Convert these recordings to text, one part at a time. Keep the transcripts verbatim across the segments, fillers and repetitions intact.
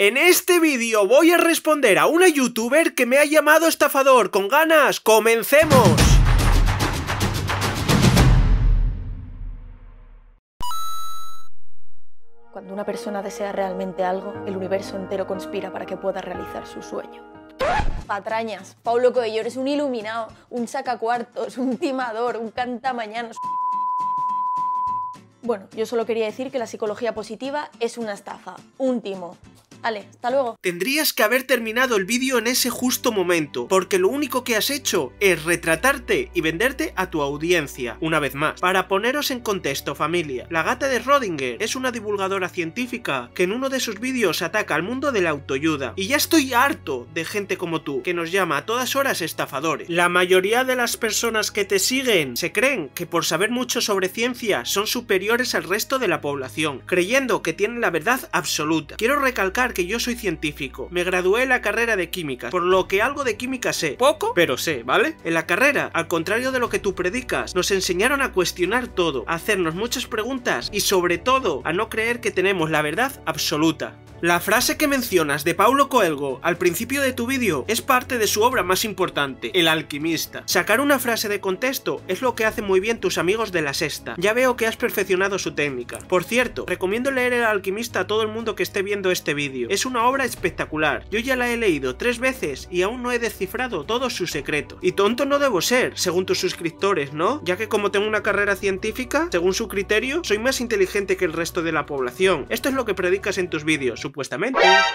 En este vídeo voy a responder a una youtuber que me ha llamado estafador. ¡Con ganas! ¡Comencemos! Cuando una persona desea realmente algo, el universo entero conspira para que pueda realizar su sueño. Patrañas, Paulo Coelho, eres un iluminado, un sacacuartos, un timador, un cantamañanos. Bueno, yo solo quería decir que la psicología positiva es una estafa, un timo. Vale, hasta luego. Tendrías que haber terminado el vídeo en ese justo momento, porque lo único que has hecho es retratarte y venderte a tu audiencia. Una vez más, para poneros en contexto, familia, La Gata de Schrödinger es una divulgadora científica que en uno de sus vídeos ataca al mundo de la autoayuda. Y ya estoy harto de gente como tú, que nos llama a todas horas estafadores. La mayoría de las personas que te siguen se creen que por saber mucho sobre ciencia son superiores al resto de la población, creyendo que tienen la verdad absoluta. Quiero recalcar que yo soy científico, me gradué en la carrera de química, por lo que algo de química sé, poco, pero sé, ¿vale? En la carrera, al contrario de lo que tú predicas, nos enseñaron a cuestionar todo, a hacernos muchas preguntas y sobre todo a no creer que tenemos la verdad absoluta. La frase que mencionas de Paulo Coelho al principio de tu vídeo es parte de su obra más importante, El Alquimista. Sacar una frase de contexto es lo que hacen muy bien tus amigos de La Sexta. Ya veo que has perfeccionado su técnica. Por cierto, recomiendo leer El Alquimista a todo el mundo que esté viendo este vídeo. Es una obra espectacular. Yo ya la he leído tres veces y aún no he descifrado todos sus secretos. Y tonto no debo ser, según tus suscriptores, ¿no? Ya que como tengo una carrera científica, según su criterio, soy más inteligente que el resto de la población. Esto es lo que predicas en tus vídeos, supuestamente.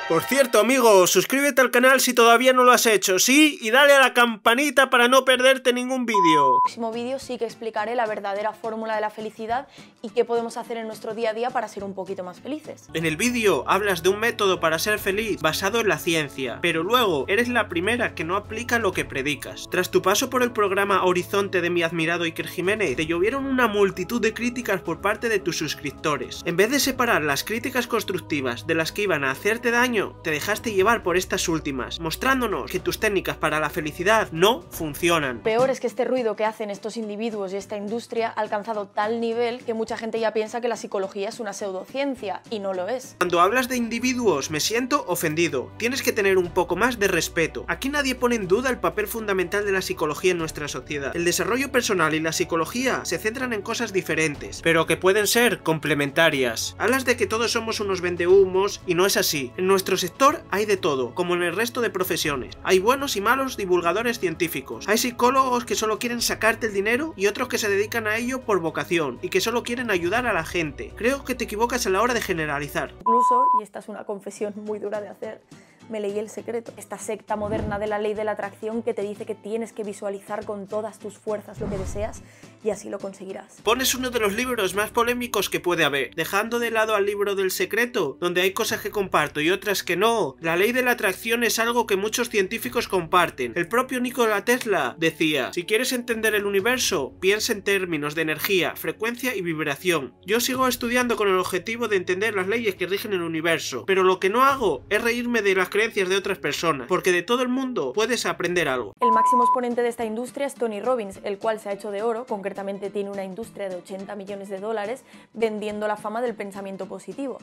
Por cierto, amigos, suscríbete al canal si todavía no lo has hecho, ¿sí? Y dale a la campanita para no perderte ningún vídeo. En el próximo vídeo sí que explicaré la verdadera fórmula de la felicidad y qué podemos hacer en nuestro día a día para ser un poquito más felices. En el vídeo hablas de un método para ser feliz basado en la ciencia, pero luego eres la primera que no aplica lo que predicas. Tras tu paso por el programa Horizonte de mi admirado Iker Jiménez, te llovieron una multitud de críticas por parte de tus suscriptores. En vez de separar las críticas constructivas de las que iban a hacerte daño, te dejaste llevar por estas últimas, mostrándonos que tus técnicas para la felicidad no funcionan. Peor es que este ruido que hacen estos individuos y esta industria ha alcanzado tal nivel que mucha gente ya piensa que la psicología es una pseudociencia, y no lo es. Cuando hablas de individuos me siento ofendido, tienes que tener un poco más de respeto. Aquí nadie pone en duda el papel fundamental de la psicología en nuestra sociedad. El desarrollo personal y la psicología se centran en cosas diferentes, pero que pueden ser complementarias. Hablas de que todos somos unos vendehumos y no es así. En nuestro sector hay de todo, como en el resto de profesiones. Hay buenos y malos divulgadores científicos. Hay psicólogos que solo quieren sacarte el dinero y otros que se dedican a ello por vocación y que solo quieren ayudar a la gente. Creo que te equivocas a la hora de generalizar. Incluso, y esta es una confesión muy dura de hacer, me leí El Secreto. Esta secta moderna de la ley de la atracción que te dice que tienes que visualizar con todas tus fuerzas lo que deseas y así lo conseguirás. Pones uno de los libros más polémicos que puede haber, dejando de lado al libro del Secreto, donde hay cosas que comparto y otras que no. La ley de la atracción es algo que muchos científicos comparten. El propio Nikola Tesla decía: si quieres entender el universo, piensa en términos de energía, frecuencia y vibración. Yo sigo estudiando con el objetivo de entender las leyes que rigen el universo, pero lo que no hago es reírme de las creencias de otras personas, porque de todo el mundo puedes aprender algo. El máximo exponente de esta industria es Tony Robbins, el cual se ha hecho de oro, concretamente tiene una industria de ochenta millones de dólares vendiendo la fama del pensamiento positivo.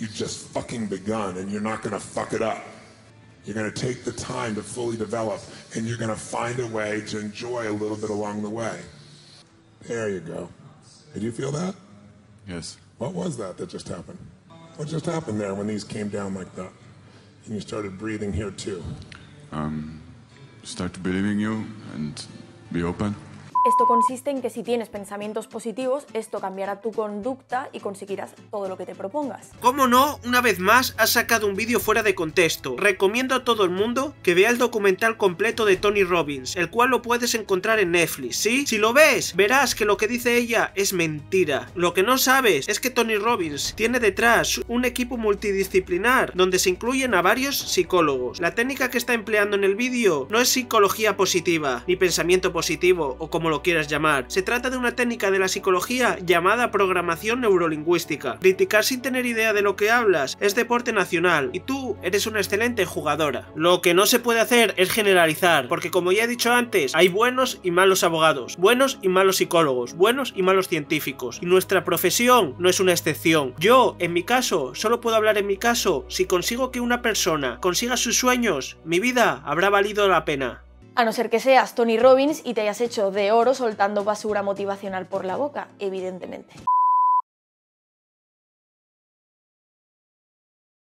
You just fucking begun and you're not gonna fuck it up. You're gonna take the time to fully develop and you're gonna find a way to enjoy a little bit along the way. There you go. Did you feel that? Yes. What was that that just happened? What just happened there when these came down like that? And you started breathing here too. Um, start believing you and be open. Esto consiste en que si tienes pensamientos positivos, esto cambiará tu conducta y conseguirás todo lo que te propongas. Como no, una vez más has sacado un vídeo fuera de contexto. Recomiendo a todo el mundo que vea el documental completo de Tony Robbins, el cual lo puedes encontrar en Netflix, ¿sí? Si lo ves, verás que lo que dice ella es mentira. Lo que no sabes es que Tony Robbins tiene detrás un equipo multidisciplinar donde se incluyen a varios psicólogos. La técnica que está empleando en el vídeo no es psicología positiva, ni pensamiento positivo, o como lo lo quieras llamar. Se trata de una técnica de la psicología llamada programación neurolingüística. Criticar sin tener idea de lo que hablas es deporte nacional y tú eres una excelente jugadora. Lo que no se puede hacer es generalizar, porque como ya he dicho antes, hay buenos y malos abogados, buenos y malos psicólogos, buenos y malos científicos, y nuestra profesión no es una excepción. Yo, en mi caso, solo puedo hablar en mi caso. Si consigo que una persona consiga sus sueños, mi vida habrá valido la pena. A no ser que seas Tony Robbins y te hayas hecho de oro soltando basura motivacional por la boca, evidentemente.